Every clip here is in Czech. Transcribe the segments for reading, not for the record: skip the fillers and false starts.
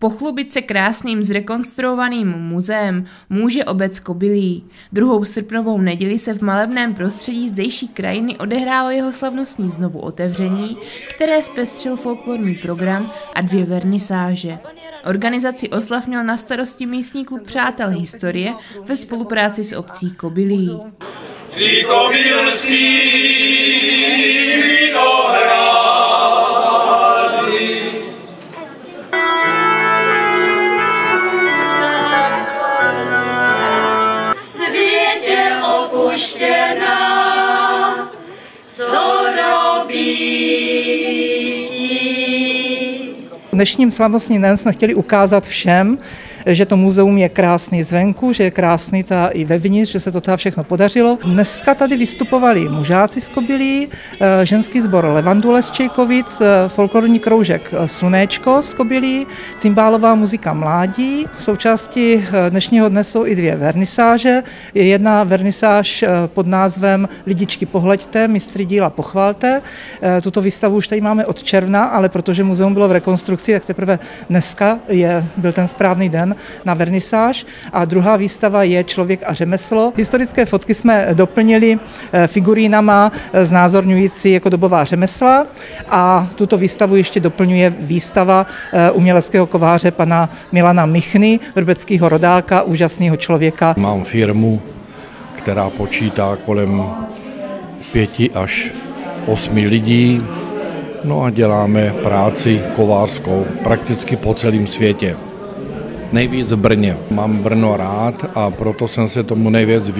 Pochlubit se krásným zrekonstruovaným muzeem může obec Kobylí. 2. srpnovou neděli se v malebném prostředí zdejší krajiny odehrálo jeho slavnostní znovuotevření, které zpestřil folklorní program a 2 vernisáže. Organizaci oslav měl na starosti místní klub přátel historie ve spolupráci s obcí Kobylí. Dnešním slavnostním dnem jsme chtěli ukázat všem, že to muzeum je krásný zvenku, že je krásný i vevnitř, že se to všechno podařilo. Dneska tady vystupovali mužáci z Kobylí, ženský sbor Levandule z Čejkovic, folklorní kroužek Slunéčko z Kobylí, cymbálová muzika Mládí. Součástí dnešního dne jsou i 2 vernisáže. Jedna vernisáž pod názvem Lidičky pohleďte, mistry díla pochvalte. Tuto výstavu už tady máme od června, ale protože muzeum bylo v rekonstrukci, tak teprve dneska byl ten správný den na vernisáž. A druhá výstava je Člověk a řemeslo. Historické fotky jsme doplnili figurínama znázorňující jako dobová řemesla a tuto výstavu ještě doplňuje výstava uměleckého kováře pana Milana Michny, vrbeckého rodáka, úžasného člověka. Mám firmu, která počítá kolem 5 až 8 lidí. No a děláme práci kovářskou prakticky po celém světě. Nejvíc v Brně. Mám Brno rád a proto jsem se tomu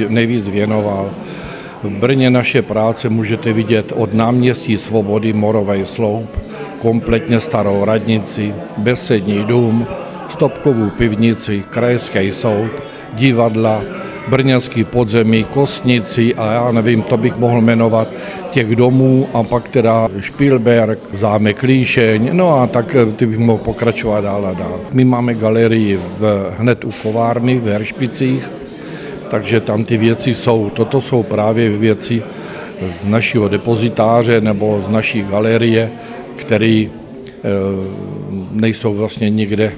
nejvíc věnoval. V Brně naše práce můžete vidět od náměstí Svobody, Morový sloup, kompletně starou radnici, besední dům, stopkovou pivnici, krajský soud, divadla, Brněnský podzemí, Kostnici a já nevím, to bych mohl jmenovat těch domů a pak teda Špilberg, zámek Líšeň, no a tak ty bych mohl pokračovat dál a dál. My máme galerii hned u kovárny v Heršpicích, takže tam ty věci jsou, toto jsou právě věci z našeho depozitáře nebo z naší galerie, které nejsou vlastně nikde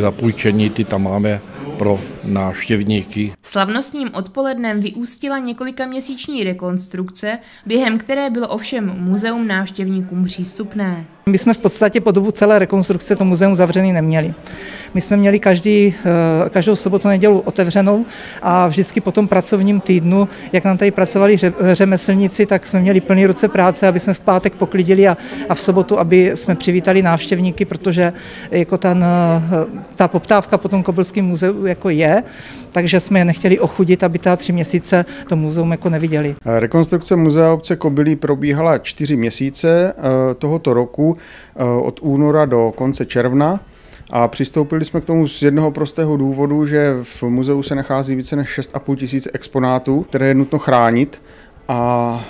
zapůjčení, ty tam máme pro návštěvníky. Slavnostním odpolednem vyústila několikaměsíční rekonstrukce, během které bylo ovšem muzeum návštěvníkům přístupné. My jsme v podstatě po dobu celé rekonstrukce to muzeum zavřený neměli. My jsme měli každou sobotu nedělu otevřenou a vždycky po tom pracovním týdnu, jak nám tady pracovali řemeslníci, tak jsme měli plný ruce práce, aby jsme v pátek poklidili a v sobotu, aby jsme přivítali návštěvníky, protože jako ta poptávka po tom Kobylském muzeu jako je, takže jsme je nechtěli ochudit, aby ta 3 měsíce to muzeum jako neviděli. Rekonstrukce muzea obce Kobylí probíhala 4 měsíce tohoto roku od února do konce června a přistoupili jsme k tomu z jednoho prostého důvodu, že v muzeu se nachází více než 6 500 exponátů, které je nutno chránit a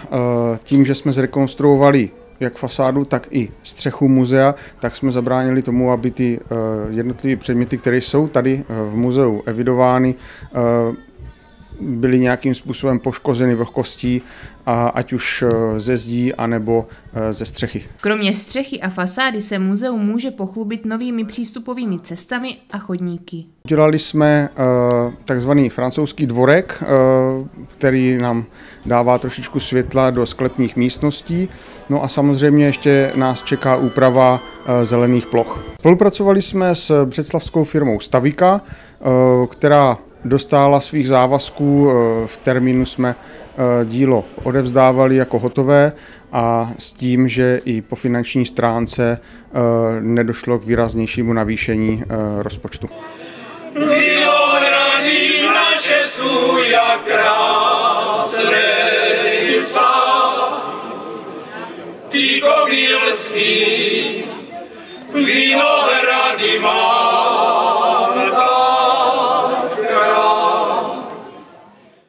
tím, že jsme zrekonstruovali jak fasádu, tak i střechu muzea, tak jsme zabránili tomu, aby ty jednotlivé předměty, které jsou tady v muzeu evidovány, byly nějakým způsobem poškozeny vlhkostí, ať už ze zdí, anebo ze střechy. Kromě střechy a fasády se muzeum může pochlubit novými přístupovými cestami a chodníky. Udělali jsme takzvaný francouzský dvorek, který nám dává trošičku světla do sklepních místností. No a samozřejmě ještě nás čeká úprava zelených ploch. Spolupracovali jsme s břeclavskou firmou Stavika, která dostála svých závazků, v termínu jsme dílo odevzdávali jako hotové a s tím, že i po finanční stránce nedošlo k výraznějšímu navýšení rozpočtu. Ty